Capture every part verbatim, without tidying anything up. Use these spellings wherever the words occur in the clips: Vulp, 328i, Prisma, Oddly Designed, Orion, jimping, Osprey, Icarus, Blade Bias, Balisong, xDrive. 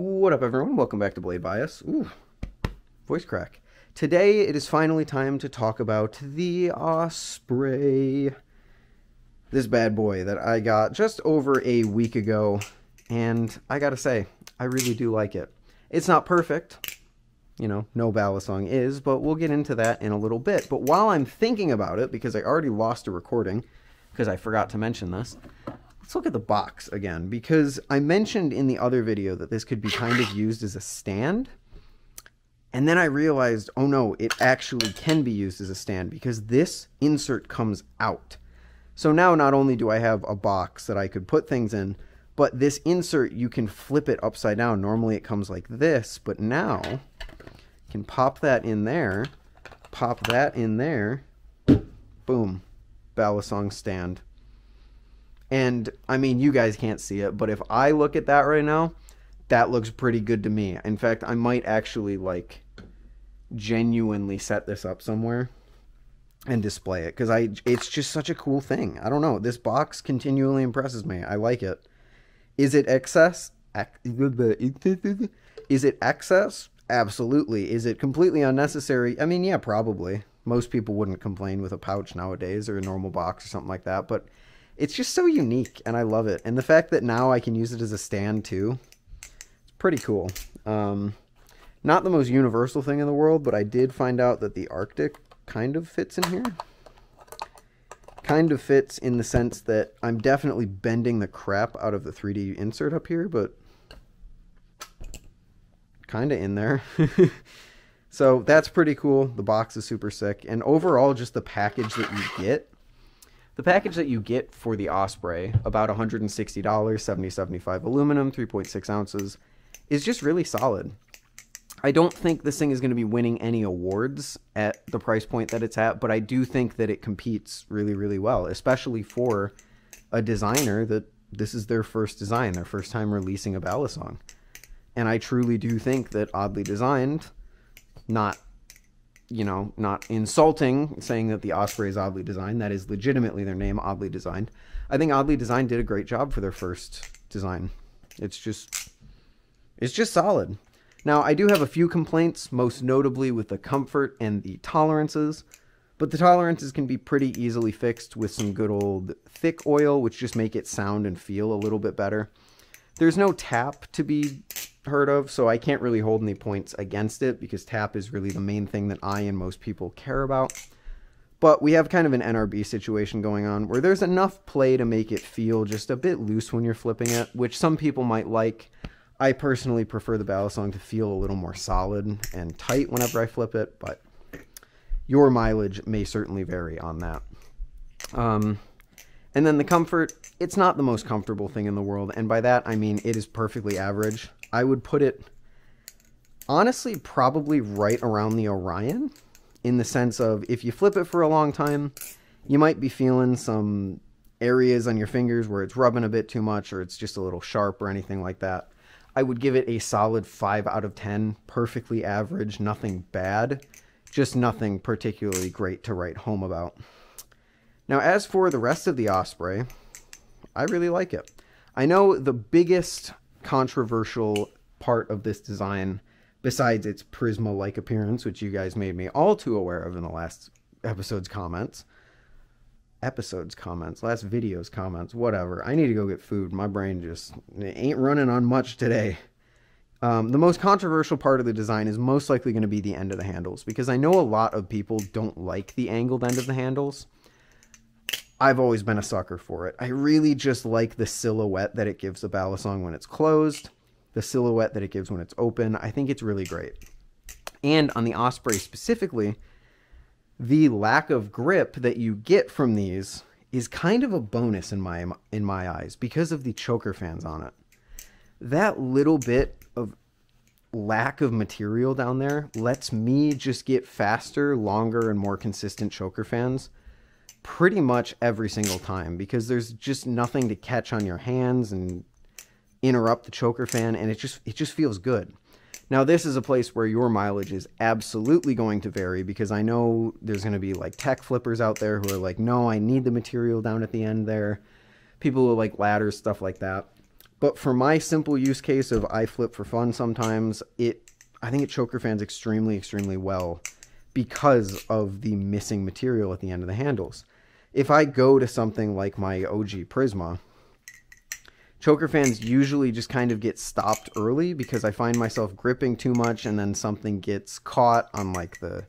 What up, everyone? Welcome back to Blade Bias. Ooh, voice crack. Today, it is finally time to talk about the Osprey. This bad boy that I got just over a week ago, and I gotta say, I really do like it. It's not perfect. You know, no Balisong is, but we'll get into that in a little bit. But while I'm thinking about it, because I already lost a recording, because I forgot to mention this, let's look at the box again, because I mentioned in the other video that this could be kind of used as a stand, and then I realized, oh no, it actually can be used as a stand because this insert comes out. So now not only do I have a box that I could put things in, but this insert, you can flip it upside down. Normally it comes like this, but now you can pop that in there, pop that in there, boom, Balisong stand. And, I mean, you guys can't see it, but if I look at that right now, that looks pretty good to me. In fact, I might actually, like, genuinely set this up somewhere and display it, because I it's just such a cool thing. I don't know. This box continually impresses me. I like it. Is it excess? Is it excess? Absolutely. Is it completely unnecessary? I mean, yeah, probably. Most people wouldn't complain with a pouch nowadays or a normal box or something like that, but it's just so unique, and I love it. And the fact that now I can use it as a stand, too, it's pretty cool. Um, not the most universal thing in the world, but I did find out that the Arctic kind of fits in here. Kind of fits in the sense that I'm definitely bending the crap out of the three D insert up here, but kind of in there. So that's pretty cool. The box is super sick. And overall, just the package that you get. The package that you get for the Osprey, about one hundred sixty dollars, seventy seventy-five aluminum, three point six ounces, is just really solid. I don't think this thing is going to be winning any awards at the price point that it's at, but I do think that it competes really, really well, especially for a designer that this is their first design, their first time releasing a Balisong. And I truly do think that Oddly Designed, not... you know, not insulting, saying that the Osprey is Oddly Designed. That is legitimately their name, Oddly Designed. I think Oddly Designed did a great job for their first design. It's just, it's just solid. Now, I do have a few complaints, most notably with the comfort and the tolerances, but the tolerances can be pretty easily fixed with some good old thick oil, which just make it sound and feel a little bit better. There's no tap to be heard of, so I can't really hold any points against it because tap is really the main thing that I and most people care about. But we have kind of an N R B situation going on where there's enough play to make it feel just a bit loose when you're flipping it, which some people might like. I personally prefer the Balisong to feel a little more solid and tight whenever I flip it, but your mileage may certainly vary on that. Um, and then the comfort, it's not the most comfortable thing in the world, and by that I mean it is perfectly average. I would put it, honestly, probably right around the Orion, in the sense of if you flip it for a long time, you might be feeling some areas on your fingers where it's rubbing a bit too much or it's just a little sharp or anything like that. I would give it a solid five out of ten, perfectly average, nothing bad, just nothing particularly great to write home about. Now, as for the rest of the Osprey, I really like it. I know the biggest controversial part of this design, besides its Prisma-like appearance, which you guys made me all too aware of in the last episode's comments. Episode's comments, last video's comments, whatever. I need to go get food. My brain just ain't running on much today. Um, the most controversial part of the design is most likely going to be the end of the handles, because I know a lot of people don't like the angled end of the handles. I've always been a sucker for it. I really just like the silhouette that it gives the Balisong when it's closed, the silhouette that it gives when it's open. I think it's really great. And on the Osprey specifically, the lack of grip that you get from these is kind of a bonus in my in my eyes because of the choker fans on it. That little bit of lack of material down there lets me just get faster, longer, and more consistent choker fans pretty much every single time, because there's just nothing to catch on your hands and interrupt the choker fan, and it just it just feels good. Now, this is a place where your mileage is absolutely going to vary, because I know there's going to be like tech flippers out there who are like, no, I need the material down at the end there. People who like ladders, stuff like that. But for my simple use case of I flip for fun sometimes, it I think it choker fans extremely, extremely well because of the missing material at the end of the handles. If I go to something like my O G Prisma, choker fans usually just kind of get stopped early because I find myself gripping too much and then something gets caught on like the,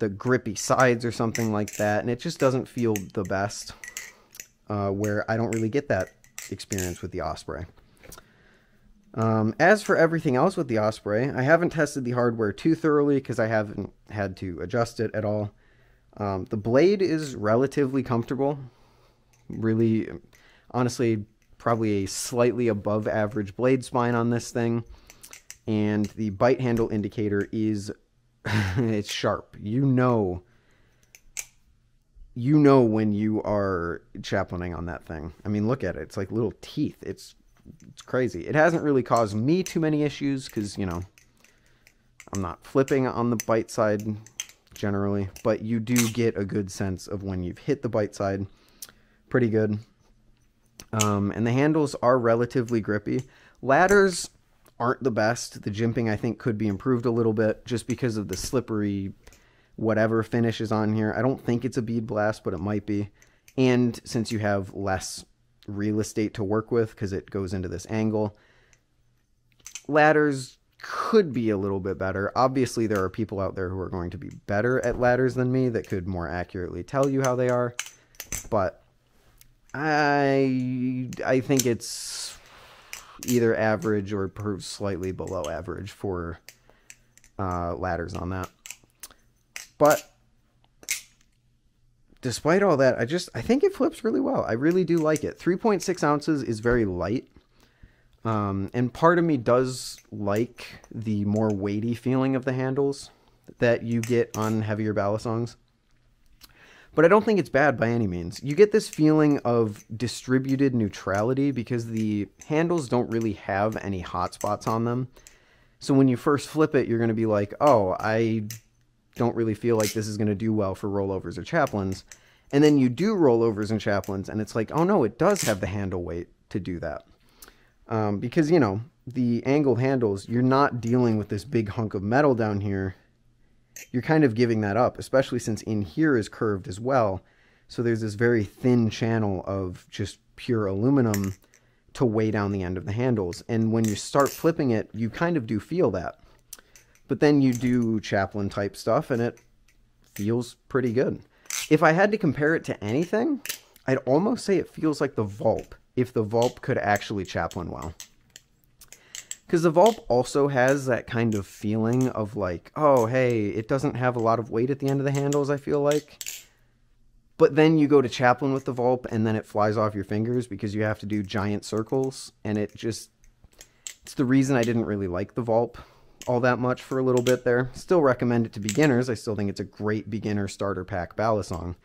the grippy sides or something like that, and it just doesn't feel the best, uh, where I don't really get that experience with the Osprey. Um, as for everything else with the Osprey, I haven't tested the hardware too thoroughly because I haven't had to adjust it at all. Um, the blade is relatively comfortable. Really, honestly, probably a slightly above average blade spine on this thing. And the bite handle indicator is, it's sharp. You know, you know when you are chaplaning on that thing. I mean, look at it. It's like little teeth. It's It's crazy. It hasn't really caused me too many issues because, you know, I'm not flipping on the bite side generally, but you do get a good sense of when you've hit the bite side. Pretty good. Um, and the handles are relatively grippy. Ladders aren't the best. The jimping, I think, could be improved a little bit just because of the slippery whatever finish is on here. I don't think it's a bead blast, but it might be. And since you have less real estate to work with because it goes into this angle, ladders could be a little bit better. Obviously there are people out there who are going to be better at ladders than me that could more accurately tell you how they are, but I I think it's either average or slightly below average for uh, ladders on that. But despite all that, I just, I think it flips really well. I really do like it. three point six ounces is very light. Um, and part of me does like the more weighty feeling of the handles that you get on heavier Balisongs. But I don't think it's bad by any means. You get this feeling of distributed neutrality because the handles don't really have any hot spots on them. So when you first flip it, you're going to be like, oh, I don't really feel like this is going to do well for rollovers or chaplains. And then you do rollovers and chaplains, and it's like, oh no, it does have the handle weight to do that. Um, because, you know, the angled handles, you're not dealing with this big hunk of metal down here. You're kind of giving that up, especially since in here is curved as well. So there's this very thin channel of just pure aluminum to weigh down the end of the handles. And when you start flipping it, you kind of do feel that. But then you do chaplain type stuff and it feels pretty good. If I had to compare it to anything, I'd almost say it feels like the Vulp, if the Vulp could actually chaplain well. Because the Vulp also has that kind of feeling of like, oh, hey, it doesn't have a lot of weight at the end of the handles, I feel like. But then you go to chaplain with the Vulp and then it flies off your fingers because you have to do giant circles. And it just, it's the reason I didn't really like the Vulp all that much for a little bit there. Still recommend it to beginners. I still think it's a great beginner starter pack Balisong.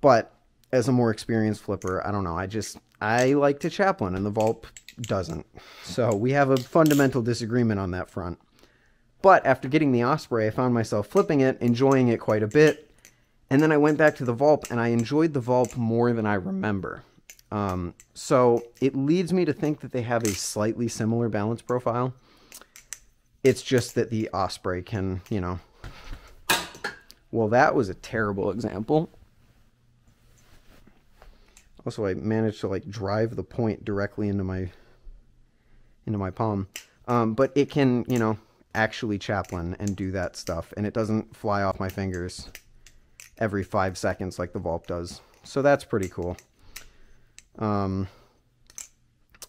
But as a more experienced flipper, I don't know. I just, I like to chaplain and the Vulp doesn't. So we have a fundamental disagreement on that front. But after getting the Osprey, I found myself flipping it, enjoying it quite a bit. And then I went back to the Vulp and I enjoyed the Vulp more than I remember. Um, so it leads me to think that they have a slightly similar balance profile. It's just that the Osprey can, you know... Well, that was a terrible example. Also, I managed to, like, drive the point directly into my into my palm. Um, but it can, you know, actually chaplain and do that stuff. And it doesn't fly off my fingers every five seconds like the Vulp does. So that's pretty cool. Um,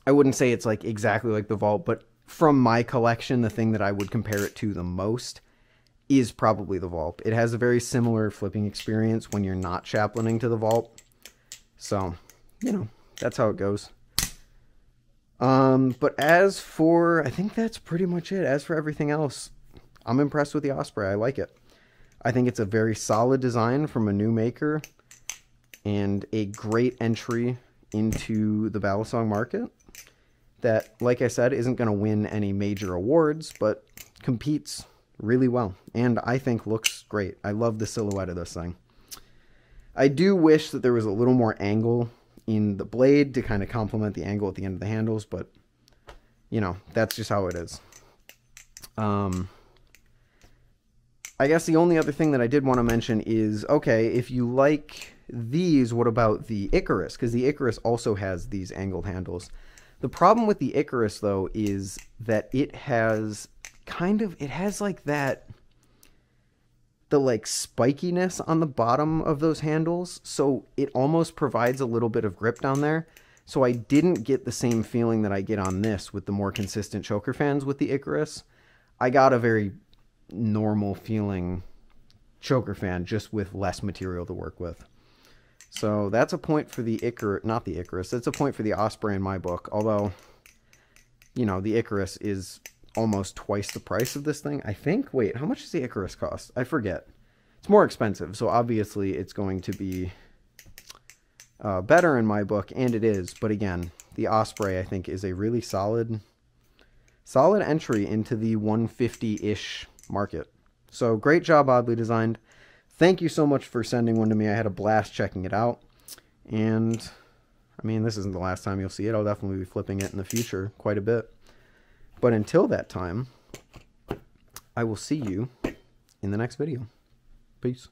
I wouldn't say it's, like, exactly like the Vulp, but from my collection, the thing that I would compare it to the most is probably the Vulp. It has a very similar flipping experience when you're not chaplaining to the Vulp. So, you know, that's how it goes. Um, but as for, I think that's pretty much it. As for everything else, I'm impressed with the Osprey. I like it. I think it's a very solid design from a new maker and a great entry into the Balisong market. That, like I said, isn't going to win any major awards, but competes really well, and I think looks great. I love the silhouette of this thing. I do wish that there was a little more angle in the blade to kind of complement the angle at the end of the handles, but you know, that's just how it is. Um, I guess the only other thing that I did want to mention is, okay, if you like these, what about the Icarus? Because the Icarus also has these angled handles. The problem with the Icarus, though, is that it has kind of, it has like that, the like spikiness on the bottom of those handles. So it almost provides a little bit of grip down there. So I didn't get the same feeling that I get on this with the more consistent choker fans with the Icarus. I got a very normal feeling choker fan just with less material to work with. So that's a point for the Icarus, not the Icarus, that's a point for the Osprey in my book. Although, you know, the Icarus is almost twice the price of this thing, I think. Wait, how much does the Icarus cost? I forget. It's more expensive, so obviously it's going to be uh, better in my book, and it is. But again, the Osprey, I think, is a really solid, solid entry into the one fifty-ish market. So great job, Oddly Designed. Thank you so much for sending one to me. I had a blast checking it out. And, I mean, this isn't the last time you'll see it. I'll definitely be flipping it in the future quite a bit. But until that time, I will see you in the next video. Peace.